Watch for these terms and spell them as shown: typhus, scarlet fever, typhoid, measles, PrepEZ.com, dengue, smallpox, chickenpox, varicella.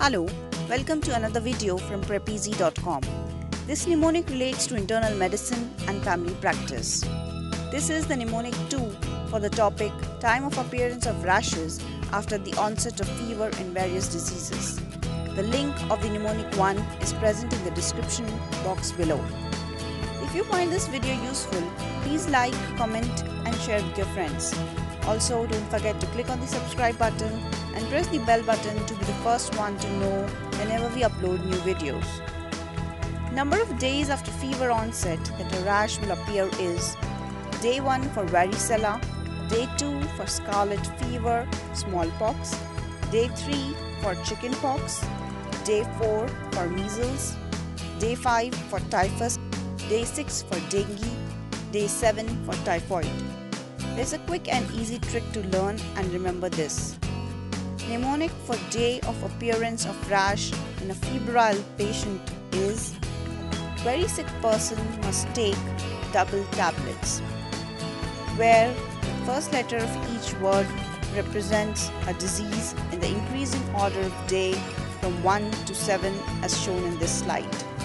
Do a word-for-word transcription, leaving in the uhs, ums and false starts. Hello, welcome to another video from Prep E Z dot com. This mnemonic relates to internal medicine and family practice. This is the mnemonic two for the topic time of appearance of rashes after the onset of fever in various diseases. The link of the mnemonic one is present in the description box below. If you find this video useful, please like, comment and share with your friends. Also, don't forget to click on the subscribe button and press the bell button to be the first one to know whenever we upload new videos. Number of days after fever onset that a rash will appear is day one for varicella, day two for scarlet fever, smallpox, day three for chickenpox, day four for measles, day five for typhus, day six for dengue, day seven for typhoid. There's a quick and easy trick to learn and remember this. Mnemonic for day of appearance of rash in a febrile patient is very sick person must take double tablets, where the first letter of each word represents a disease in the increasing order of day from one to seven as shown in this slide.